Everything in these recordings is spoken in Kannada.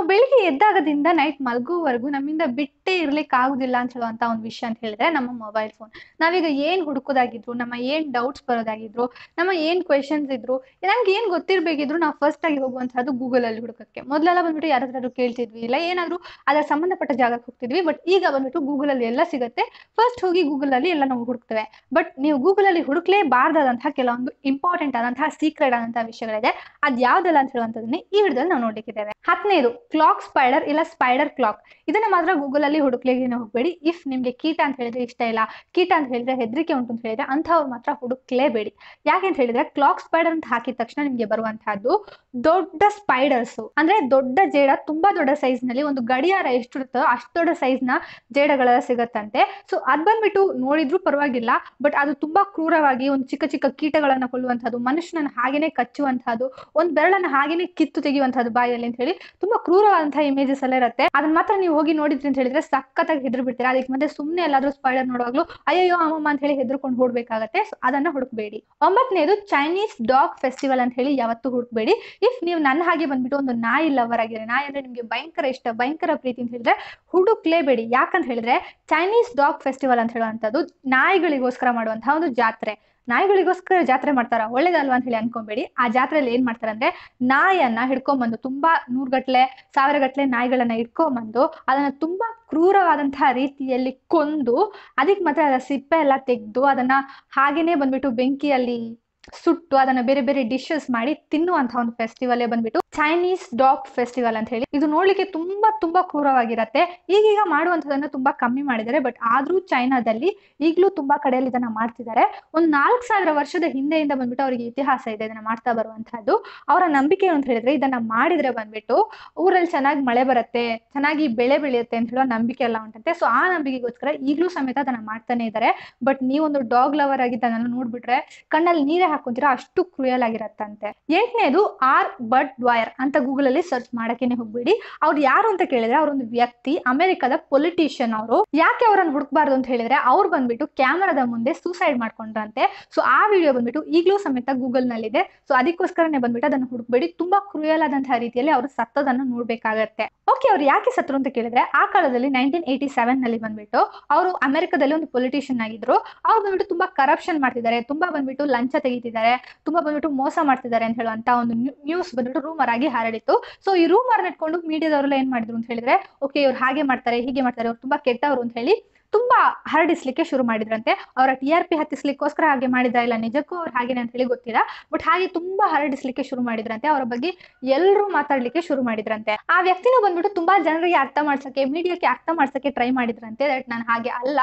ನಾವು ಬೆಳಿಗ್ಗೆ ಎದ್ದಾಗದಿಂದ ನೈಟ್ ಮಲಗುವವರೆಗೂ ನಮ್ಮಿಂದ ಬಿಟ್ಟೇ ಇರಲಿಕ್ಕೆ ಆಗೋದಿಲ್ಲ ಅಂತ ಹೇಳುವಂತ ಒಂದು ವಿಷಯ ಅಂತ ಹೇಳಿದ್ರೆ ನಮ್ಮ ಮೊಬೈಲ್ ಫೋನ್. ನಾವೀಗ ಏನು ಹುಡುಕೋದಾಗಿದ್ರು, ನಮ್ಮ ಏನು ಡೌಟ್ಸ್ ಬರೋದಾಗಿದ್ರು, ನಮ್ಮ ಏನು ಕ್ವೆಶನ್ಸ್ ಇದ್ರು, ನಮ್ಗೆ ಏನು ಗೊತ್ತಿರಬೇಕಿದ್ರು ನಾವು ಫಸ್ಟ್ ಆಗಿ ಹೋಗುವಂಥದ್ದು ಗೂಗಲ್ ಅಲ್ಲಿ ಹುಡುಕಕ್ಕೆ. ಮೊದಲೆಲ್ಲ ಬಂದ್ಬಿಟ್ಟು ಯಾರಾದ್ರೂ ಕೇಳ್ತಿದ್ವಿ, ಇಲ್ಲ ಏನಾದ್ರು ಅದರ ಸಂಬಂಧಪಟ್ಟ ಜಾಗಕ್ಕೆ ಹೋಗ್ತಿದ್ವಿ. ಬಟ್ ಈಗ ಬಂದ್ಬಿಟ್ಟು ಗೂಗಲ್ ಅಲ್ಲಿ ಎಲ್ಲ ಸಿಗುತ್ತೆ, ಫಸ್ಟ್ ಹೋಗಿ ಗೂಗಲ್ ಅಲ್ಲಿ ಎಲ್ಲ ನಾವು ಹುಡುಕ್ತೇವೆ. ಬಟ್ ನೀವು ಗೂಗಲ್ ಅಲ್ಲಿ ಹುಡುಕ್ಲೇಬಾರ್ದಾದಂತಹ ಕೆಲವೊಂದು ಇಂಪಾರ್ಟೆಂಟ್ ಆದಂತಹ ಸೀಕ್ರೆಟ್ ಆದಂತಹ ವಿಷಯಗಳಿದೆ. ಅದ್ ಯಾವ್ದಲ್ಲ ಅಂತ ಹೇಳುವಂತದನ್ನ ಈ ವಿಡಿಯೋದಲ್ಲಿ ನಾವು ನೋಡ್ಲಿಕ್ಕಿದ್ದೇವೆ. 15 ಕ್ಲಾಕ್ ಸ್ಪೈಡರ್ ಇಲ್ಲ ಸ್ಪೈಡರ್ ಕ್ಲಾಕ್, ಇದನ್ನ ಮಾತ್ರ ಗೂಗಲ್ ಅಲ್ಲಿ ಹುಡುಕ್ಲಿಕ್ಕೆ ಹೋಗ್ಬೇಡಿ. ಇಫ್ ನಿಮ್ಗೆ ಕೀಟ ಅಂತ ಹೇಳಿದ್ರೆ ಇಷ್ಟ ಇಲ್ಲ, ಕೀಟ ಅಂತ ಹೇಳಿದ್ರೆ ಹೆದರಿಕೆ ಉಂಟು ಅಂತ ಹೇಳಿದ್ರೆ ಅಂತವ್ರು ಮಾತ್ರ ಹುಡುಕ್ಲೇಬೇಡಿ. ಯಾಕೆ ಅಂತ ಹೇಳಿದ್ರೆ ಕ್ಲಾಕ್ ಸ್ಪೈಡರ್ ಅಂತ ಹಾಕಿದ ತಕ್ಷಣ ನಿಮ್ಗೆ ಬರುವಂತಹದ್ದು ದೊಡ್ಡ ಸ್ಪೈಡರ್ಸ್, ಅಂದ್ರೆ ದೊಡ್ಡ ಜೇಡ, ತುಂಬಾ ದೊಡ್ಡ ಸೈಜ್ ನಲ್ಲಿ, ಒಂದು ಗಡಿಯಾರ ಎಷ್ಟಿರುತ್ತೋ ಅಷ್ಟು ದೊಡ್ಡ ಸೈಜ್ ನ ಜೇಡಗಳೆಲ್ಲ ಸಿಗತ್ತಂತೆ. ಸೊ ಅದ್ ಬಂದ್ಬಿಟ್ಟು ನೋಡಿದ್ರು ಪರವಾಗಿಲ್ಲ, ಬಟ್ ಅದು ತುಂಬಾ ಕ್ರೂರವಾಗಿ ಒಂದು ಚಿಕ್ಕ ಚಿಕ್ಕ ಕೀಟಗಳನ್ನ ಕೊಲ್ಲುವಂತಹದ್ದು, ಮನುಷ್ಯನನ್ನ ಹಾಗೇನೆ ಕಚ್ಚುವಂತಹದ್ದು, ಒಂದ್ ಬೆರಳನ್ನ ಹಾಗೇನೆ ಕಿತ್ತು ತೆಗೆಯುವಂತಹದ್ದು ಬಾಯಲ್ಲಿ ಅಂತ ಹೇಳಿ ತುಂಬಾ ಕ್ರೂರವಾದಂತಹ ಇಮೇಜಸ್ ಎಲ್ಲ ಇರುತ್ತೆ. ಅದನ್ನ ಮಾತ್ರ ನೀವು ಹೋಗಿ ನೋಡಿದ್ರಿ ಅಂತ ಹೇಳಿದ್ರೆ ಸಕ್ಕತ್ತಾಗಿ ಹೆದ್ರು ಬಿಡ್ತೀರಾ. ಅದಕ್ಕೆ ಮತ್ತೆ ಸುಮ್ನೆ ಎಲ್ಲಾದ್ರೂ ಸ್ಪೈಡರ್ ನೋಡುವಾಗ್ಲೂ ಅಯ್ಯೋ ಅಮ್ಮಮ್ಮ ಅಂತ ಹೇಳಿ ಹೆದರ್ಕೊಂಡು ಹೋಗ್ಬೇಕಾಗತ್ತೆ. ಸೊ ಅದನ್ನ ಹುಡುಕ್ಬೇಡಿ. 9ನೇದು ಚೈನೀಸ್ ಡಾಗ್ ಫೆಸ್ಟಿವಲ್ ಅಂತ ಹೇಳಿ ಯಾವತ್ತೂ ಹುಡುಕ್ಬೇಡಿ. ಇಫ್ ನೀವು ನನ್ನ ಹಾಗೆ ಬಂದ್ಬಿಟ್ಟು ಒಂದು ನಾಯಿ ಲವರ್ ಆಗಿದ್ರೆ, ನಾಯಿ ಅಂದ್ರೆ ನಿಮ್ಗೆ ಭಯಂಕರ ಇಷ್ಟ, ಭಯಂಕರ ಪ್ರೀತಿ ಅಂತ ಹೇಳಿದ್ರೆ ಹುಡುಕ್ಲೇಬೇಡಿ. ಯಾಕಂತ ಹೇಳಿದ್ರೆ ಚೈನೀಸ್ ಡಾಗ್ ಫೆಸ್ಟಿವಲ್ ಅಂತ ಹೇಳುವಂತದ್ದು ನಾಯಿಗಳಿಗೋಸ್ಕರ ಮಾಡುವಂತಹ ಒಂದು ಜಾತ್ರೆ. ನಾಯಿಗಳಿಗೋಸ್ಕರ ಜಾತ್ರೆ ಮಾಡ್ತಾರ, ಒಳ್ಳೇದಲ್ವಾ ಅಂತ ಹೇಳಿ ಅನ್ಕೊಂಬೇಡಿ. ಆ ಜಾತ್ರೆಯಲ್ಲಿ ಏನ್ ಮಾಡ್ತಾರಂದ್ರೆ ನಾಯಿಯನ್ನ ಹಿಡ್ಕೊಂಡ್ಬಂದು, ತುಂಬಾ ನೂರ್ಗಟ್ಲೆ ಸಾವಿರಗಟ್ಲೆ ನಾಯಿಗಳನ್ನ ಹಿಡ್ಕೊಂಡ್ಬಂದು ಅದನ್ನ ತುಂಬಾ ಕ್ರೂರವಾದಂತಹ ರೀತಿಯಲ್ಲಿ ಕೊಂದು, ಅದಕ್ಕೆ ಮಾತ್ರ ಅದರ ಸಿಪ್ಪೆ ಎಲ್ಲ ತೆಗೆದು ಅದನ್ನ ಹಾಗೇನೆ ಬಂದ್ಬಿಟ್ಟು ಬೆಂಕಿಯಲ್ಲಿ ಸುಟ್ಟು ಅದನ್ನ ಬೇರೆ ಬೇರೆ ಡಿಶಸ್ ಮಾಡಿ ತಿನ್ನುವಂತಹ ಒಂದು ಫೆಸ್ಟಿವಲ್ ಬಂದ್ಬಿಟ್ಟು ಚೈನೀಸ್ ಡಾಗ್ ಫೆಸ್ಟಿವಲ್ ಅಂತ ಹೇಳಿ. ಇದು ನೋಡ್ಲಿಕ್ಕೆ ತುಂಬಾ ತುಂಬಾ ಕ್ರೂರವಾಗಿರತ್ತೆ. ಈಗೀಗ ಮಾಡುವಂತದನ್ನ ತುಂಬಾ ಕಮ್ಮಿ ಮಾಡಿದ್ದಾರೆ, ಬಟ್ ಆದ್ರೂ ಚೈನಾದಲ್ಲಿ ಈಗಲೂ ತುಂಬಾ ಕಡೆಯಲ್ಲಿ ಇದನ್ನ ಮಾಡ್ತಿದ್ದಾರೆ. ಒಂದು 4000 ವರ್ಷದ ಹಿಂದೆಯಿಂದ ಬಂದ್ಬಿಟ್ಟು ಅವರಿಗೆ ಇತಿಹಾಸ ಇದೆ ಇದನ್ನ ಮಾಡ್ತಾ ಬರುವಂತಹದ್ದು. ಅವರ ನಂಬಿಕೆ ಅಂತ ಹೇಳಿದ್ರೆ ಇದನ್ನ ಮಾಡಿದ್ರೆ ಬಂದ್ಬಿಟ್ಟು ಊರಲ್ಲಿ ಚೆನ್ನಾಗಿ ಮಳೆ ಬರುತ್ತೆ, ಚೆನ್ನಾಗಿ ಬೆಳೆ ಬೆಳೆಯುತ್ತೆ ಅಂತ ಹೇಳೋ ನಂಬಿಕೆ ಎಲ್ಲ ಉಂಟಂತೆ. ಸೊ ಆ ನಂಬಿಕೆಗೋಸ್ಕರ ಈಗಲೂ ಸಮೇತ ಅದನ್ನ ಮಾಡ್ತಾನೆ ಇದ್ದಾರೆ. ಬಟ್ ನೀವೊಂದು ಡಾಗ್ ಲವರ್ ಆಗಿದ್ದನ್ನ ನೋಡ್ಬಿಟ್ರೆ ಕಣ್ಣಲ್ಲಿ ನೀರೇ ಹಾಕೊಂತೀರಾ, ಅಷ್ಟು ಕ್ರೂಯಲ್ ಆಗಿರತ್ತಂತೆ. 8ನೇದು ಆರ್ ಬರ್ಡ್ ವೈರ್ ಅಂತ ಗೂಗಲ್ ಅಲ್ಲಿ ಸರ್ಚ್ ಮಾಡಕ್ಕೆ ಹೋಗ್ಬೇಡಿ. ಅವ್ರು ಯಾರು ಅಂತ ಕೇಳಿದ್ರೆ ಅವರೊಂದು ವ್ಯಕ್ತಿ, ಅಮೆರಿಕದ ಪೊಲಿಟಿಷಿಯನ್. ಅವರು ಯಾಕೆ ಅವರನ್ನು ಹುಡುಕ್ಬಾರ್ದು ಅಂತ ಹೇಳಿದ್ರೆ ಅವ್ರು ಬಂದ್ಬಿಟ್ಟು ಕ್ಯಾಮರಾದ ಮುಂದೆ ಸೂಸೈಡ್ ಮಾಡ್ಕೊಂಡ್ರಂತೆ. ಸೊ ಆ ವಿಡಿಯೋ ಬಂದ್ಬಿಟ್ಟು ಈಗಲೂ ಸಮೇತ ಗೂಗಲ್ ನಲ್ಲಿದೆ. ಸೊ ಅದಕ್ಕೋಸ್ಕರನೇ ಬಂದ್ಬಿಟ್ಟು ಅದನ್ನು ಹುಡುಕ್ಬೇಡಿ. ತುಂಬಾ ಕ್ರೂಯಲ್ ಆದಂತಹ ರೀತಿಯಲ್ಲಿ ಅವ್ರು ಸತ್ತೋದನ್ನು ನೋಡ್ಬೇಕಾಗತ್ತೆ. ಓಕೆ, ಅವ್ರು ಯಾಕೆ ಸತ್ರು ಅಂತ ಕೇಳಿದ್ರೆ ಆ ಕಾಲದಲ್ಲಿ 1987 ನಲ್ಲಿ ಬಂದ್ಬಿಟ್ಟು ಅವರು ಅಮೆರಿಕದಲ್ಲಿ ಒಂದು ಪೊಲಿಟಿಷಿಯನ್ ಆಗಿದ್ರು. ಅವ್ರು ಬಂದ್ಬಿಟ್ಟು ತುಂಬಾ ಕರಪ್ಷನ್ ಮಾಡ್ತಿದ್ದಾರೆ, ತುಂಬಾ ಬಂದ್ಬಿಟ್ಟು ಲಂಚ ತೆಗಿತಿದ್ದಾರೆ, ತುಂಬಾ ಬಂದ್ಬಿಟ್ಟು ಮೋಸ ಮಾಡ್ತಿದ್ದಾರೆ ಅಂತ ಹೇಳುವಂತ ಒಂದು ನ್ಯೂಸ್ ಬಂದ್ಬಿಟ್ಟು ರೂಮರ್ ಆಗಿ ಹರಡಿತ್ತು. ಸೊ ಈ ರೂಮರ್ ನೆಟ್ಕೊಂಡು ಮೀಡಿಯಾದವರೆಲ್ಲ ಏನ್ ಮಾಡಿದ್ರು ಅಂತ ಹೇಳಿದ್ರೆ, ಓಕೆ ಇವ್ರು ಹಾಗೆ ಮಾಡ್ತಾರೆ, ಹೀಗೆ ಮಾಡ್ತಾರೆ, ಅವ್ರು ತುಂಬಾ ಕೆಟ್ಟವ್ರು ಅಂತ ಹೇಳಿ ತುಂಬಾ ಹರಡಿಸ್ಲಿಕ್ಕೆ ಶುರು ಮಾಡಿದ್ರಂತೆ. ಅವರ TRP ಹತ್ತಿಸ್ಲಿಕ್ಕೋಸ್ಕರ ಹಾಗೆ ಮಾಡಿದ್ರ, ಇಲ್ಲ ನಿಜಕ್ಕೂ ಅವ್ರು ಹಾಗೇನೆ ಅಂತ ಹೇಳಿ ಗೊತ್ತಿಲ್ಲ, ಬಟ್ ಹಾಗೆ ತುಂಬಾ ಹರಡಿಸ್ಲಿಕ್ಕೆ ಶುರು ಮಾಡಿದ್ರಂತೆ. ಅವರ ಬಗ್ಗೆ ಎಲ್ಲರೂ ಮಾತಾಡ್ಲಿಕ್ಕೆ ಶುರು ಮಾಡಿದ್ರಂತೆ. ಆ ವ್ಯಕ್ತಿನೂ ಬಂದ್ಬಿಟ್ಟು ತುಂಬಾ ಜನರಿಗೆ ಅರ್ಥ ಮಾಡ್ಸಕ್ಕೆ, ಮೀಡಿಯಾಕ್ಕೆ ಅರ್ಥ ಮಾಡ್ಸಕ್ಕೆ ಟ್ರೈ ಮಾಡಿದ್ರಂತೆ. ದಟ್ ನಾನು ಹಾಗೆ ಅಲ್ಲ,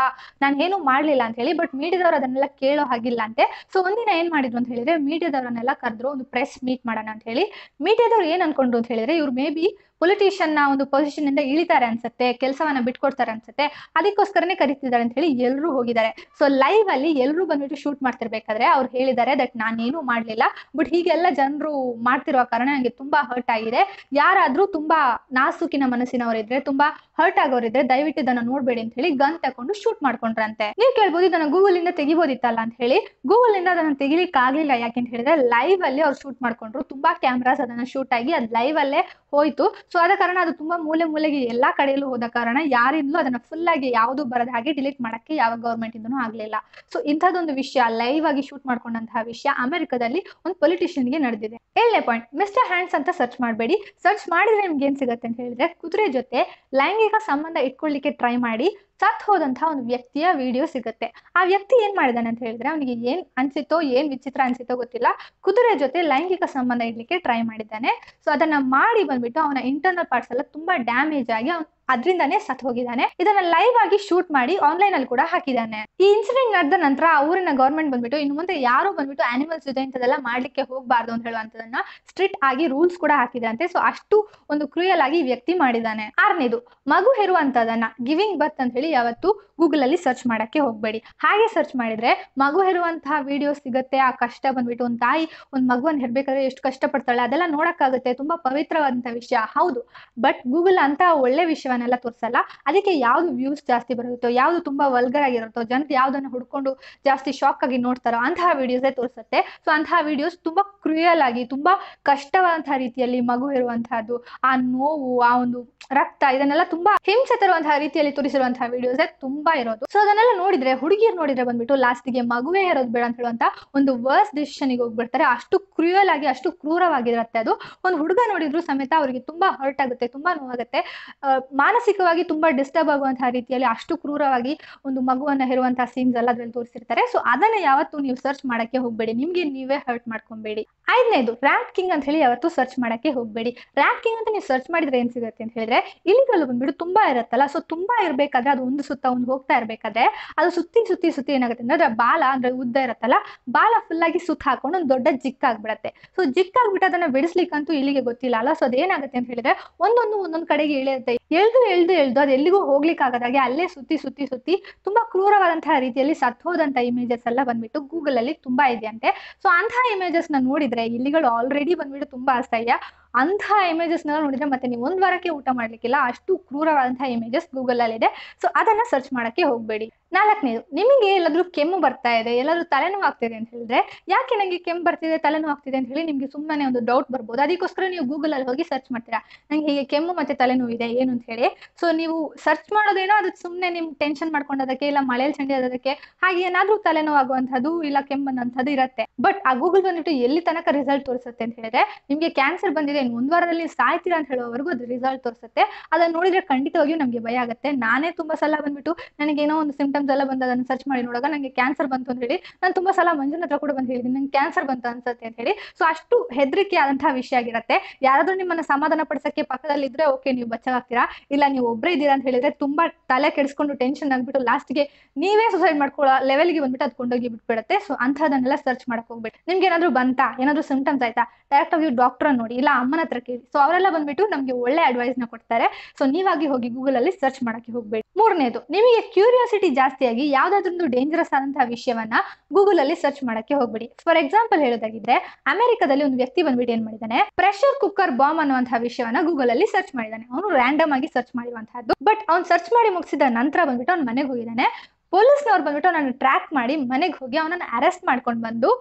ನಾನು ಏನು ಮಾಡ್ಲಿಲ್ಲ ಅಂತ ಹೇಳಿ. ಬಟ್ ಮೀಡಿಯಾದವ್ರು ಅದನ್ನೆಲ್ಲ ಕೇಳೋ ಹಾಗಿಲ್ಲ ಅಂತೆ. ಸೊ ಒಂದಿನ ಏನ್ ಮಾಡಿದ್ರು ಅಂತ ಹೇಳಿದ್ರೆ ಮೀಡಿಯಾದವ್ರನ್ನೆಲ್ಲ ಕರೆದ್ರು, ಒಂದು ಪ್ರೆಸ್ ಮೀಟ್ ಮಾಡೋಣ ಅಂತ ಹೇಳಿ. ಮೀಡಿಯಾದವ್ರು ಏನ್ ಅನ್ಕೊಂಡ್ರು ಅಂತ ಹೇಳಿದ್ರೆ, ಇವ್ರು ಮೇ ಬಿ ಪೊಲಿಟಿಷಿಯನ್ ನ ಒಂದು ಪೊಸಿಷನ್ ಇಂದ ಇಳಿತಾರೆ ಅನ್ಸುತ್ತೆ, ಕೆಲಸವನ್ನ ಬಿಟ್ಕೊಡ್ತಾರೆ ಅನ್ಸುತ್ತೆ, ಅದಕ್ಕೋಸ್ಕರನೇ ಕರೀತಿದ್ದಾರೆ ಅಂತ ಹೇಳಿ ಎಲ್ಲರೂ ಹೋಗಿದ್ದಾರೆ. ಸೊ ಲೈವ್ ಅಲ್ಲಿ ಎಲ್ಲರೂ ಬಂದ್ಬಿಟ್ಟು ಶೂಟ್ ಮಾಡ್ತಿರ್ಬೇಕಾದ್ರೆ ಅವ್ರು ಹೇಳಿದ್ದಾರೆ ದಟ್ ನಾನೇನು ಮಾಡ್ಲಿಲ್ಲ, ಬಟ್ ಹೀಗೆಲ್ಲ ಜನರು ಮಾಡ್ತಿರುವ ಕಾರಣ ನನಗೆ ತುಂಬಾ ಹರ್ಟ್ ಆಗಿದೆ. ಯಾರಾದ್ರೂ ತುಂಬಾ ನಾಸುಕಿನ ಮನಸ್ಸಿನವರಿದ್ರೆ, ತುಂಬಾ ಹರ್ಟ್ ಆಗೋರಿದ್ರೆ ದಯವಿಟ್ಟು ಇದನ್ನ ನೋಡ್ಬೇಡಿ ಅಂತ ಹೇಳಿ ಗನ್ ತಕೊಂಡು ಶೂಟ್ ಮಾಡ್ಕೊಂಡ್ರಂತೆ. ನೀವು ಕೇಳ್ಬೋದು ಇದನ್ನ ಗೂಗಲ್ ಇಂದ ತೆಗಿಬೋದಿತ್ತಲ್ಲ ಅಂತ ಹೇಳಿ. ಗೂಗಲ್ ಇಂದ ಅದನ್ನ ತೆಗಿಲಿಕ್ಕೆ ಆಗ್ಲಿಲ್ಲ. ಯಾಕೆಂತ ಹೇಳಿದ್ರೆ ಲೈವ್ ಅಲ್ಲಿ ಅವ್ರು ಶೂಟ್ ಮಾಡ್ಕೊಂಡ್ರು, ತುಂಬಾ ಕ್ಯಾಮ್ರಾಸ್ ಅದನ್ನ ಶೂಟ್ ಆಗಿ ಅದ್ ಲೈವ್ ಅಲ್ಲೇ ಹೋಯ್ತು. ಸೊ ಆದ ಕಾರಣ ಅದು ತುಂಬಾ ಮೂಲೆ ಮೂಲೆಗೆ ಎಲ್ಲಾ ಕಡೆಯಲ್ಲೂ ಹೋದ ಕಾರಣ ಯಾರಿಂದಲೂ ಅದನ್ನ ಫುಲ್ ಆಗಿ ಯಾವುದು ಬರದ ಹಾಗೆ ಡಿಲೀಟ್ ಮಾಡಕ್ಕೆ ಯಾವ ಗವರ್ಮೆಂಟ್ ಇಂದನೂ ಆಗ್ಲಿಲ್ಲ. ಸೊ ಇಂಥದೊಂದು ವಿಷಯ, ಲೈವ್ ಆಗಿ ಶೂಟ್ ಮಾಡ್ಕೊಂಡಂತಹ ವಿಷಯ ಅಮೆರಿಕದಲ್ಲಿ ಒಂದು ಪೊಲಿಟಿಷಿಯನ್ ಗೆ ನಡೆದಿದೆ. 7ನೇ ಪಾಯಿಂಟ್, ಮಿಸ್ಟರ್ ಹ್ಯಾಂಡ್ಸ್ ಅಂತ ಸರ್ಚ್ ಮಾಡಬೇಡಿ. ಸರ್ಚ್ ಮಾಡಿದ್ರೆ ನಿಮ್ಗೆ ಏನ್ ಸಿಗುತ್ತೆ ಅಂತ ಹೇಳಿದ್ರೆ ಕುದುರೆ ಜೊತೆ ಲೈಂಗಿಕ ಸಂಬಂಧ ಇಟ್ಕೊಳ್ಳಿಕ್ಕೆ ಟ್ರೈ ಮಾಡಿ ಸತ್ ಹೋದಂತಹ ಒಂದು ವ್ಯಕ್ತಿಯ ವಿಡಿಯೋ ಸಿಗುತ್ತೆ. ಆ ವ್ಯಕ್ತಿ ಏನ್ ಮಾಡಿದಾನೆ ಅಂತ ಹೇಳಿದ್ರೆ, ಅವನಿಗೆ ಏನ್ ಅನ್ಸಿತೋ, ಏನ್ ವಿಚಿತ್ರ ಅನ್ಸಿತೋ ಗೊತ್ತಿಲ್ಲ, ಕುದುರೆ ಜೊತೆ ಲೈಂಗಿಕ ಸಂಬಂಧ ಇಡ್ಲಿಕ್ಕೆ ಟ್ರೈ ಮಾಡಿದ್ದಾನೆ. ಸೊ ಅದನ್ನ ಮಾಡಿ ಬಂದ್ಬಿಟ್ಟು ಅವನ ಇಂಟರ್ನಲ್ ಪಾರ್ಟ್ಸ್ ಎಲ್ಲ ತುಂಬಾ ಡ್ಯಾಮೇಜ್ ಆಗಿ ಅದ್ರಿಂದಾನೇ ಸತ್ ಹೋಗಿದ್ದಾನೆ. ಇದನ್ನ ಲೈವ್ ಆಗಿ ಶೂಟ್ ಮಾಡಿ ಆನ್ಲೈನ್ ಅಲ್ಲಿ ಕೂಡ ಹಾಕಿದ್ದಾನೆ. ಈ ಇನ್ಸಿಡೆಂಟ್ ನಡೆದ ನಂತರ ಊರಿನ ಗವರ್ಮೆಂಟ್ ಬಂದ್ಬಿಟ್ಟು ಇನ್ನು ಮುಂದೆ ಯಾರು ಬಂದ್ಬಿಟ್ಟು ಆನಿಮಲ್ಸ್ ಜೊತೆ ಇಂಥದೆಲ್ಲ ಮಾಡ್ಲಿಕ್ಕೆ ಹೋಗ್ಬಾರ್ದು ಅಂತ ಹೇಳುವಂತದನ್ನ ಸ್ಟ್ರಿಕ್ಟ್ ಆಗಿ ರೂಲ್ಸ್ ಕೂಡ ಹಾಕಿದ್ರಂತೆ. ಸೊ ಅಷ್ಟು ಒಂದು ಕ್ರೂಯಲ್ ಆಗಿ ವ್ಯಕ್ತಿ ಮಾಡಿದ್ದಾನೆ. 6ನೇದು ಮಗು ಹೆರುವಂತದನ್ನ, ಗಿವಿಂಗ್ ಬರ್ತ್ ಅಂತ ಹೇಳಿ ಯಾವತ್ತು ಗೂಗಲ್ ಅಲ್ಲಿ ಸರ್ಚ್ ಮಾಡಕ್ಕೆ ಹೋಗ್ಬೇಡಿ. ಹಾಗೆ ಸರ್ಚ್ ಮಾಡಿದ್ರೆ ಮಗು ಹೆರುವಂತಹ ವಿಡಿಯೋ ಸಿಗುತ್ತೆ. ಆ ಕಷ್ಟ ಬಂದ್ಬಿಟ್ಟು ಒಂದು ತಾಯಿ ಒಂದು ಮಗುವನ್ನು ಹೆರ್ಬೇಕಾದ್ರೆ ಎಷ್ಟು ಕಷ್ಟ ಪಡ್ತಾಳೆ ಅದೆಲ್ಲ ನೋಡಕ್ಕಾಗುತ್ತೆ. ತುಂಬಾ ಪವಿತ್ರವಾದಂತಹ ವಿಷಯ ಹೌದು, ಬಟ್ ಗೂಗಲ್ ಅಂತ ಒಳ್ಳೆ ವಿಷಯ ಅದನ್ನೆಲ್ಲ ತೋರಿಸಲ್ಲ. ಅದಕ್ಕೆ ಯಾವುದು ವ್ಯೂಸ್ ಜಾಸ್ತಿ ಬರುತ್ತೋ, ಯಾವುದು ತುಂಬಾ ವಲ್ಗರ್ ಆಗಿರುತ್ತೋ, ಜನರು ಯಾವುದನ್ನು ಹುಡ್ಕೊಂಡು ಜಾಸ್ತಿ ಶಾಕ್ ಆಗಿ ನೋಡ್ತಾರೋ ಅಂತಹ ವಿಡಿಯೋಸೇ ತೋರಿಸುತ್ತೆ. ಸೊ ಅಂತಹ ವಿಡಿಯೋಸ್ ತುಂಬಾ ಕ್ರೂಯಲ್ ಆಗಿ ತುಂಬಾ ಕಷ್ಟವಾದಂತಹ ರೀತಿಯಲ್ಲಿ ಮಗು ಇರುವಂತಹದ್ದು, ಆ ನೋವು, ಆ ಒಂದು ರಕ್ತ, ಇದನ್ನೆಲ್ಲ ತುಂಬಾ ಹಿಂಸೆ ತರುವಂತಹ ರೀತಿಯಲ್ಲಿ ತೋರಿಸಿರುವಂತಹ ವಿಡಿಯೋಸೇ ತುಂಬಾ ಇರೋದು. ಸೊ ಅದನ್ನೆಲ್ಲ ನೋಡಿದ್ರೆ, ಹುಡುಗಿಯರು ನೋಡಿದ್ರೆ ಬಂದ್ಬಿಟ್ಟು ಲಾಸ್ಟಿಗೆ ಮಗುವೇ ಇರೋದು ಬೇಡ ಅಂತ ಹೇಳುವಂತ ಒಂದು ವರ್ಸ್ ಡಿಸಿಷನ್ಗೆ ಹೋಗ್ಬಿಡ್ತಾರೆ. ಅಷ್ಟು ಕ್ರೂಯಲ್ ಆಗಿ ಅಷ್ಟು ಕ್ರೂರವಾಗಿರುತ್ತೆ ಅದು. ಒಂದು ಹುಡುಗ ನೋಡಿದ್ರು ಸಮೇತ ಅವರಿಗೆ ತುಂಬಾ ಹರ್ಟ್ ಆಗುತ್ತೆ, ತುಂಬಾ ನೋವಾಗುತ್ತೆ, ಮಾನಸಿಕವಾಗಿ ತುಂಬಾ ಡಿಸ್ಟರ್ಬ್ ಆಗುವಂತಹ ರೀತಿಯಲ್ಲಿ ಅಷ್ಟು ಕ್ರೂರವಾಗಿ ಒಂದು ಮಗುವನ್ನ ಇರುವಂತಹ ಸೀನ್ಸ್ ಎಲ್ಲ ಅದ್ರಲ್ಲಿ ತೋರಿಸಿರ್ತಾರೆ. ಸೊ ಅದನ್ನ ಯಾವತ್ತು ನೀವು ಸರ್ಚ್ ಮಾಡಕ್ಕೆ ಹೋಗ್ಬೇಡಿ, ನಿಮ್ಗೆ ನೀವೇ ಹರ್ಟ್ ಮಾಡ್ಕೊಂಬೇಡಿ. 5ನೇದು ರ್ಯಾಟ್ ಕಿಂಗ್ ಅಂತ ಹೇಳಿ ಯಾವತ್ತು ಸರ್ಚ್ ಮಾಡಕ್ಕೆ ಹೋಗ್ಬೇಡಿ. ರ್ಯಾಟ್ ಕಿಂಗ್ ಅಂತ ನೀವು ಸರ್ಚ್ ಮಾಡಿದ್ರೆ ಏನ್ ಸಿಗುತ್ತೆ ಅಂತ ಹೇಳಿದ್ರೆ, ಇಲಿಗಲ್ ಬಂದ್ಬಿಟ್ಟು ತುಂಬಾ ಇರುತ್ತಲ್ಲ, ಸೊ ತುಂಬಾ ಇರ್ಬೇಕಾದ್ರೆ ಅದು ಒಂದು ಸುತ್ತ ಒಂದು ಹೋಗ್ತಾ ಇರ್ಬೇಕಾದ್ರೆ ಅದು ಸುತ್ತಿ ಸುತ್ತಿ ಸುತ್ತಿ ಏನಾಗುತ್ತೆ ಅಂದ್ರೆ ಅದರ ಬಾಲ, ಅಂದ್ರೆ ಉದ್ದ ಇರುತ್ತಲ್ಲ, ಬಾಲ ಫುಲ್ ಆಗಿ ಸುತ್ತ ಹಾಕೊಂಡು ಒಂದು ದೊಡ್ಡ ಜಿಕ್ಕಾಗ್ಬಿಡತ್ತೆ. ಸೊ ಜಿಕ್ಕಾಗ್ಬಿಟ್ಟು ಅದನ್ನ ಬಿಡಿಸ್ಲಿಕ್ಕಂತೂ ಇಲ್ಲಿಗೆ ಗೊತ್ತಿಲ್ಲ ಅಲ್ಲ. ಸೊ ಅದೇನಾಗುತ್ತೆ ಅಂತ ಹೇಳಿದ್ರೆ ಒಂದೊಂದು ಕಡೆಗೆ ಎಳೆಯುತ್ತೆ, ಎಳ್ದು ಅದು ಎಲ್ಲಿಗೂ ಹೋಗ್ಲಿಕ್ಕಾಗದಾಗೆ ಅಲ್ಲೇ ಸುತ್ತಿ ಸುತ್ತಿ ಸುತ್ತಿ ತುಂಬಾ ಕ್ರೂರವಾದಂತಹ ರೀತಿಯಲ್ಲಿ ಸತ್ತೋದಂತ ಇಮೇಜಸ್ ಎಲ್ಲ ಬಂದ್ಬಿಟ್ಟು ಗೂಗಲ್ ಅಲ್ಲಿ ತುಂಬಾ ಇದೆಯಂತೆ. ಸೊ ಅಂತಹ ಇಮೇಜಸ್ ನ ನೋಡಿದ್ರೆ, ಇಲಿಗಳು ಆಲ್ರೆಡಿ ಬಂದ್ಬಿಟ್ಟು ತುಂಬಾ ಅಸಹ್ಯ, ಅಂತಹ ಇಮೇಜಸ್ ನ ನೋಡಿದ್ರೆ ಮತ್ತೆ ನೀವು ಒಂದ್ ವಾರಕ್ಕೆ ಊಟ ಮಾಡ್ಲಿಕ್ಕಿಲ್ಲ, ಅಷ್ಟು ಕ್ರೂರವಾದಂತಹ ಇಮೇಜಸ್ ಗೂಗಲ್ ಅಲ್ಲಿ ಇದೆ. ಸೊ ಅದನ್ನ ಸರ್ಚ್ ಮಾಡಕ್ಕೆ ಹೋಗ್ಬೇಡಿ. 4ನೇದು, ನಿಮಗೆ ಎಲ್ಲಾದ್ರೂ ಕೆಮ್ಮು ಬರ್ತಾ ಇದೆ, ಎಲ್ಲಾದ್ರೂ ತಲೆನೋವು ಆಗ್ತಿದೆ ಅಂತ ಹೇಳಿದ್ರೆ, ಯಾಕೆ ನಂಗೆ ಕೆಮ್ಮು ಬರ್ತಿದೆ, ತಲೆನೋವು ಆಗ್ತಿದೆ ಅಂತ ಹೇಳಿ ನಿಮ್ಗೆ ಸುಮ್ಮನೆ ಒಂದು ಡೌಟ್ ಬರ್ಬೋದು. ಅದಕ್ಕೋಸ್ಕರ ನೀವು ಗೂಗಲ್ ಅಲ್ಲಿ ಹೋಗಿ ಸರ್ಚ್ ಮಾಡ್ತೀರಾ, ನಂಗೆ ಹೀಗೆ ಕೆಮ್ಮು ಮತ್ತೆ ತಲೆನೋವು ಇದೆ ಏನು ಅಂತ ಹೇಳಿ. ಸೊ ನೀವು ಸರ್ಚ್ ಮಾಡೋದೇನೋ ಅದು ಸುಮ್ಮನೆ ನಿಮ್ ಟೆನ್ಷನ್ ಮಾಡ್ಕೊಂಡೋದಕ್ಕೆ, ಇಲ್ಲ ಮಳೆಯಲ್ಲಿ ಚಂಡಿ ಆದಕ್ಕೆ, ಹಾಗೆ ಏನಾದ್ರೂ ತಲೆನೋವು ಆಗುವಂಥದ್ದು ಇಲ್ಲ ಕೆಮ್ಮು ಅನ್ನೋಂಥದ್ದು ಇರುತ್ತೆ. ಬಟ್ ಆ ಗೂಗಲ್ ಬಂದ್ಬಿಟ್ಟು ಎಲ್ಲಿ ತನಕ ರಿಸಲ್ಟ್ ತೋರಿಸುತ್ತೆ ಅಂತ ಹೇಳಿದ್ರೆ, ನಿಮ್ಗೆ ಕ್ಯಾನ್ಸರ್ ಬಂದಿದೆ, ಒಂದ್ ವಾರದಲ್ಲಿ ಸಾಯ್ತೀರಾ ಅಂತ ಹೇಳೋವರೆಗೂ ಅದು ರಿಸಲ್ಟ್ ತೋರಿಸುತ್ತೆ. ಅದನ್ನ ನೋಡಿದ್ರೆ ಖಂಡಿತವಾಗಿಯೂ ನಮ್ಗೆ ಭಯ ಆಗುತ್ತೆ. ನಾನೇ ತುಂಬಾ ಸಲ ಬಂದ್ಬಿಟ್ಟು ನನಗೇನೋ ಒಂದು ಸಿಂಪ್ಟಮ್ಸ್ ಎಲ್ಲ ಬಂದ ಅದನ್ನ ಸರ್ಚ್ ಮಾಡಿ ನೋಡೋಕೆ ನನಗೆ ಕ್ಯಾನ್ಸರ್ ಬಂತು ಅಂತ ಹೇಳಿ ನಾನು ತುಂಬಾ ಸಲ ಮಂಜನ ಹತ್ರ ಕೂಡ ಬಂದು ಹೇಳಿದ್ದೀನಿ, ನಂಗೆ ಕ್ಯಾನ್ಸರ್ ಬಂತು ಅನ್ಸುತ್ತೆ ಅಂತ ಹೇಳಿ. ಸೊ ಅಷ್ಟು ಹೆದರಿಕೆ ಆದಂತಹ ವಿಷಯ ಆಗಿರುತ್ತೆ. ಯಾರಾದ್ರೂ ನಿಮ್ಮನ್ನ ಸಮಾಧಾನ ಪಡಿಸಕ್ಕೆ ಪಕ್ಕದಲ್ಲಿ ಇದ್ರೆ ಓಕೆ, ನೀವು ಬಚ್ಚಾಗ್ತೀರಾ, ಇಲ್ಲ ನೀವು ಒಬ್ಬರೇ ಇದ್ದೀರಾ ಅಂತ ಹೇಳಿದ್ರೆ ತುಂಬಾ ತಲೆ ಕೆಡಿಸ್ಕೊಂಡು ಟೆನ್ಷನ್ ಆಗ್ಬಿಟ್ಟು ಲಾಸ್ಟ್ಗೆ ನೀವೇ ಸೂಸೈಡ್ ಮಾಡ್ಕೊಳ್ಳೋ ಲೆವೆಲ್ಗೆ ಬಂದ್ಬಿಟ್ಟು ಅದು ಕೊಂಡೋಗಿ ಬಿಟ್ಬಿಡುತ್ತೆ. ಸೊ ಅಂತಹದನ್ನೆಲ್ಲ ಸರ್ಚ್ ಮಾಡಕ್ ಹೋಗ್ಬಿಟ್ಟು, ನಿಮ್ಗೆ ಏನಾದ್ರು ಬಂತಾ, ಏನಾದ್ರು ಸಿಂಪ್ಟಮ್ಸ್ ಆಯ್ತಾ, ಡೈರೆಕ್ಟ್ ಆಗಿ ಡಾಕ್ಟರ್ ನೋಡಿ, ಇಲ್ಲ ಅಮ್ಮನ ಹತ್ರ ಕೇಳಿ. ಸೊ ಅವರೆಲ್ಲ ಬಂದ್ಬಿಟ್ಟು ನಮ್ಗೆ ಒಳ್ಳೆ ಅಡ್ವೈಸ್ ನ ಕೊಡ್ತಾರೆ. ಸೊ ನೀವಾಗಿ ಹೋಗಿ ಗೂಗಲ್ ಅಲ್ಲಿ ಸರ್ಚ್ ಮಾಡಕ್ಕೆ ಹೋಗ್ಬೇಡಿ. 3ನೇದು, ನಿಮಗೆ ಕ್ಯೂರಿಯಾಸಿಟಿ ಜಾಸ್ತಿಯಾಗಿ ಯಾವ್ದಾದ್ರೊಂದು ಡೇಂಜರಸ್ ಆದಂತಹ ವಿಷಯವನ್ನ ಗೂಗಲ್ ಅಲ್ಲಿ ಸರ್ಚ್ ಮಾಡಕ್ಕೆ ಹೋಗ್ಬಿಡಿ. ಫಾರ್ ಎಕ್ಸಾಂಪಲ್ ಹೇಳೋದಾಗಿದ್ರೆ, ಅಮೆರಿಕದಲ್ಲಿ ಒಂದು ವ್ಯಕ್ತಿ ಬಂದ್ಬಿಟ್ಟು ಏನ್ ಮಾಡಿದಾನೆ, ಪ್ರೆಷರ್ ಕುಕ್ಕರ್ ಬಾಂಬ್ ಅನ್ನುವಂತಹ ವಿಷಯವನ್ನ ಗೂಗಲ್ ಅಲ್ಲಿ ಸರ್ಚ್ ಮಾಡಿದಾನೆ. ಅವನು ರ್ಯಾಂಡಮ್ ಆಗಿ ಸರ್ಚ್ ಮಾಡಿರುವಂತಹದ್ದು. ಬಟ್ ಅವ್ನು ಸರ್ಚ್ ಮಾಡಿ ಮುಗಿಸಿದ ನಂತರ ಬಂದ್ಬಿಟ್ಟು ಅವ್ನ ಮನೆಗೆ ಹೋಗಿದ್ದಾನೆ. ಪೊಲೀಸ್ನವ್ರು ಬಂದ್ಬಿಟ್ಟು ಅವನನ್ನು ಟ್ರ್ಯಾಕ್ ಮಾಡಿ ಮನೆಗೆ ಹೋಗಿ ಅವನನ್ನು ಅರೆಸ್ಟ್ ಮಾಡ್ಕೊಂಡು ಬಂದು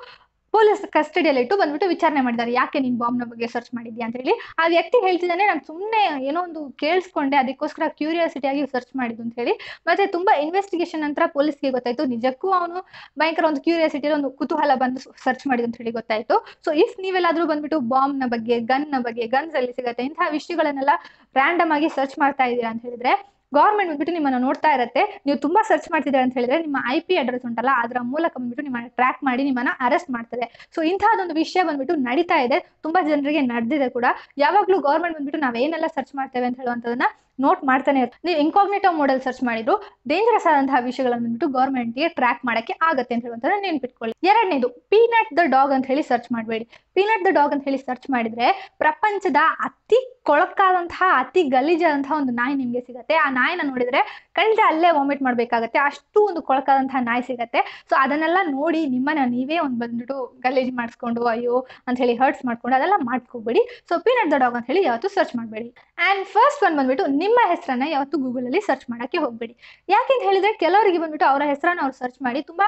ಪೊಲೀಸ್ ಕಸ್ಟಡಿಯಲ್ಲಿ ಇಟ್ಟು ಬಂದ್ಬಿಟ್ಟು ವಿಚಾರಣೆ ಮಾಡಿದ್ದಾರೆ, ಯಾಕೆ ನೀನ್ ಬಾಂಬ್ನ ಬಗ್ಗೆ ಸರ್ಚ್ ಮಾಡಿದ್ಯಾ ಅಂತ ಹೇಳಿ. ಆ ವ್ಯಕ್ತಿ ಹೇಳ್ತಿದ್ದಾನೆ, ನಾನು ಸುಮ್ಮನೆ ಏನೋ ಒಂದು ಕೇಳಿಸ್ಕೊಂಡೆ, ಅದಕ್ಕೋಸ್ಕರ ಕ್ಯೂರಿಯಾಸಿಟಿ ಆಗಿ ಸರ್ಚ್ ಮಾಡಿದ್ದು ಅಂತ ಹೇಳಿ. ಮತ್ತೆ ತುಂಬಾ ಇನ್ವೆಸ್ಟಿಗೇಷನ್ ನಂತರ ಪೊಲೀಸ್ಗೆ ಗೊತ್ತಾಯ್ತು, ನಿಜಕ್ಕೂ ಅವನು ಭಯಂಕರ ಒಂದು ಕ್ಯೂರಿಯಾಸಿಟಿ, ಒಂದು ಕುತೂಹಲ ಬಂದು ಸರ್ಚ್ ಮಾಡಿದ್ದು ಅಂತ ಹೇಳಿ ಗೊತ್ತಾಯ್ತು. ಸೊ ಇಫ್ ನೀವೆಲ್ಲಾದ್ರೂ ಬಂದ್ಬಿಟ್ಟು ಬಾಂಬ್ನ ಬಗ್ಗೆ, ಗನ್ನ ಬಗ್ಗೆ, ಗನ್ಸ್ ಅಲ್ಲಿ ಸಿಗತ್ತೆ, ಇಂತಹ ವಿಷಯಗಳನ್ನೆಲ್ಲ ರ್ಯಾಂಡಮ್ ಆಗಿ ಸರ್ಚ್ ಮಾಡ್ತಾ ಇದ್ದೀರಾ ಅಂತ ಹೇಳಿದ್ರೆ ಗೌರ್ಮೆಂಟ್ ಬಂದ್ಬಿಟ್ಟು ನಿಮ್ಮನ್ನ ನೋಡ್ತಾ ಇರುತ್ತೆ. ನೀವು ತುಂಬಾ ಸರ್ಚ್ ಮಾಡ್ತಿದ್ದೀರಾ ಅಂತ ಹೇಳಿದ್ರೆ ನಿಮ್ಮ IP ಅಡ್ರೆಸ್ ಉಂಟಲ್ಲ, ಅದರ ಮೂಲಕ ಬಂದ್ಬಿಟ್ಟು ನಿಮ್ಮನ್ನ ಟ್ರ್ಯಾಕ್ ಮಾಡಿ ನಿಮ್ಮನ್ನ ಅರೆಸ್ಟ್ ಮಾಡ್ತಾರೆ. ಸೊ ಇಂತಹದೊಂದು ವಿಷಯ ಬಂದ್ಬಿಟ್ಟು ನಡೀತಾ ಇದೆ, ತುಂಬಾ ಜನರಿಗೆ ನಡೆದಿದೆ ಕೂಡ. ಯಾವಾಗ್ಲೂ ಗೌರ್ಮೆಂಟ್ ಬಂದ್ಬಿಟ್ಟು ನಾವೇನೆಲ್ಲ ಸರ್ಚ್ ಮಾಡ್ತೇವೆ ಅಂತ ಹೇಳುವಂಥದನ್ನ ನೋಟ್ ಮಾಡ್ತಾನೆ ಇರುತ್ತೆ. ನೀವು ಇನ್ಕಾಗ್ನಿಟೋ ಮೋಡಲ್ ಸರ್ಚ್ ಮಾಡಿದ್ರು ಡೇಂಜರಸ್ ಆದಂತಹ ವಿಷಯಗಳನ್ನ ಬಂದ್ಬಿಟ್ಟು ಗೌರ್ಮೆಂಟ್ಗೆ ಟ್ರ್ಯಾಕ್ ಮಾಡಕ್ಕೆ ಆಗತ್ತೆ ಅಂತ ಹೇಳುವಂಥದ್ದು ನೆನ್ಪಿಟ್ಕೊಳ್ಳಿ. 2ನೇದು, ಪೀನಟ್ ದ ಡಾಗ್ ಅಂತ ಹೇಳಿ ಸರ್ಚ್ ಮಾಡಬೇಡಿ. ಪೀನಟ್ ದ ಡಾಗ್ ಅಂತ ಹೇಳಿ ಸರ್ಚ್ ಮಾಡಿದ್ರೆ ಪ್ರಪಂಚದ ಅತಿ ಕೊಳಕಾದಂತಹ, ಅತಿ ಗಲೀಜಾದಂತಹ ಒಂದು ನಾಯಿ ನಿಮ್ಗೆ ಸಿಗತ್ತೆ. ಆ ನಾಯಿನ ನೋಡಿದ್ರೆ ಖಂಡಿತ ಅಲ್ಲೇ ವಾಮಿಟ್ ಮಾಡ್ಬೇಕಾಗತ್ತೆ, ಅಷ್ಟು ಒಂದು ಕೊಳಕಾದಂತಹ ನಾಯಿ ಸಿಗತ್ತೆ. ಸೊ ಅದನ್ನೆಲ್ಲ ನೋಡಿ ನಿಮ್ಮನ್ನ ನೀವೇ ಒಂದು ಬಂದ್ಬಿಟ್ಟು ಗಲೀಜ್ ಮಾಡಿಸ್ಕೊಂಡು ಅಯ್ಯೋ ಅಂತ ಹೇಳಿ ಹರ್ಟ್ಸ್ ಮಾಡ್ಕೊಂಡು ಅದೆಲ್ಲ ಮಾಡ್ಕೋಬೇಡಿ. ಸೊ ಪೀನಟ್ ದ ಡಾಗ್ ಅಂತ ಹೇಳಿ ಯಾವತ್ತು ಸರ್ಚ್ ಮಾಡಬೇಡಿ. ಅಂಡ್ ಫಸ್ಟ್ ಒನ್ ಬಂದ್ಬಿಟ್ಟು, ನಿಮ್ಮ ಹೆಸರನ್ನ ಯಾವತ್ತು ಗೂಗಲ್ ಅಲ್ಲಿ ಸರ್ಚ್ ಮಾಡಕ್ಕೆ ಹೋಗ್ಬೇಡಿ. ಯಾಕೆಂತ ಹೇಳಿದ್ರೆ ಕೆಲವರಿಗೆ ಬಂದ್ಬಿಟ್ಟು ಅವರ ಹೆಸರನ್ನ ಅವ್ರು ಸರ್ಚ್ ಮಾಡಿ ತುಂಬಾ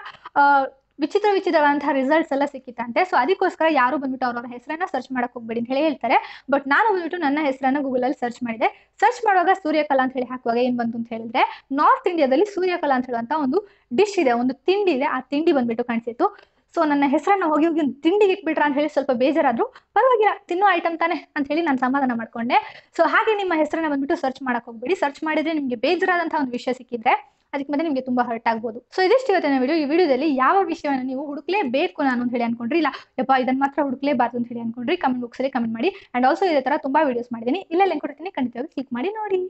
ವಿಚಿತ್ರ ವಿಚಿತ್ರವಾದಂತಹ ರಿಸಲ್ಟ್ಸ್ ಎಲ್ಲ ಸಿಕ್ಕಿತ್ತಂತೆ. ಸೊ ಅದಕ್ಕೋಸ್ಕರ ಯಾರು ಬಂದ್ಬಿಟ್ಟು ಅವ್ರವ್ರ ಹೆಸರನ್ನ ಸರ್ಚ್ ಮಾಡಕ್ ಹೋಗ್ಬೇಡಿ ಅಂತ ಹೇಳಿ ಹೇಳ್ತಾರೆ. ಬಟ್ ನಾನು ಬಂದ್ಬಿಟ್ಟು ನನ್ನ ಹೆಸರನ್ನ ಗೂಗಲ್ ಅಲ್ಲಿ ಸರ್ಚ್ ಮಾಡಿದೆ. ಸರ್ಚ್ ಮಾಡುವಾಗ ಸೂರ್ಯಕಲಾ ಅಂತ ಹೇಳಿ ಹಾಕುವಾಗ ಏನ್ ಬಂತು ಅಂತ ಹೇಳಿದ್ರೆ, ನಾರ್ತ್ ಇಂಡಿಯಾದಲ್ಲಿ ಸೂರ್ಯಕಲಾ ಅಂತ ಹೇಳುವಂತ ಒಂದು ಡಿಶ್ ಇದೆ, ಒಂದು ತಿಂಡಿ ಇದೆ, ಆ ತಿಂಡಿ ಬಂದ್ಬಿಟ್ಟು ಕಾಣಿಸಿತ್ತು. ಸೊ ನನ್ನ ಹೆಸರನ್ನ ಹೋಗಿ ತಿಂಡಿಗೆ ಇಟ್ಬಿಟ್ರ ಅಂತ ಹೇಳಿ ಸ್ವಲ್ಪ ಬೇಜಾರಾದ್ರು ಪರವಾಗಿಲ್ಲ, ತಿನ್ನೋ ಐಟಮ್ ತಾನೆ ಅಂತ ಹೇಳಿ ನಾನು ಸಮಾಧಾನ ಮಾಡ್ಕೊಂಡೆ. ಸೊ ಹಾಗೆ ನಿಮ್ಮ ಹೆಸರನ್ನ ಬಂದ್ಬಿಟ್ಟು ಸರ್ಚ್ ಮಾಡಕ್ ಹೋಗ್ಬಿಡಿ. ಸರ್ಚ್ ಮಾಡಿದ್ರೆ ನಿಮ್ಗೆ ಬೇಜಾರಾದಂತಹ ಒಂದು ವಿಷಯ ಸಿಕ್ಕಿದ್ರೆ ಅದಕ್ಕೆ ಮತ್ತೆ ನಿಮ್ಗೆ ತುಂಬಾ ಹರ್ಟ್ ಆಗ್ಬೋದು. ಸೊ ಇದಿಷ್ಟು ಇವತ್ತಿನ ವಿಡಿಯೋ. ಈ ವಿಡಿಯೋದಲ್ಲಿ ಯಾವ ವಿಷಯವನ್ನು ನೀವು ಹುಡುಕ್ಲೇಬೇಕು ನಾನು ಅಂತ ಹೇಳಿ ಅನ್ಕೊಂಡ್ರಿ, ಇಲ್ಲ ಯಪ್ಪ ಇದನ್ನ ಮಾತ್ರ ಹುಡುಕ್ಲೇಬಾರ್ದು ಅಂತ ಹೇಳಿ ಅನ್ಕೊಂಡ್ರಿ, ಕಮೆಂಟ್ ಬಾಕ್ಸ್ ಅಲ್ಲಿ ಕಮೆಂಟ್ ಮಾಡಿ. ಅಂಡ್ ಆಲ್ಸೋ ಇದೇ ತರ ತುಂಬಾ ವಿಡಿಯೋಸ್ ಮಾಡಿದ್ದೀನಿ, ಇಲ್ಲ ಲಿಂಕ್ ಕೊಡ್ತೀನಿ, ಖಂಡಿತವಾಗಿ ಕ್ಲಿಕ್ ಮಾಡಿ ನೋಡಿ.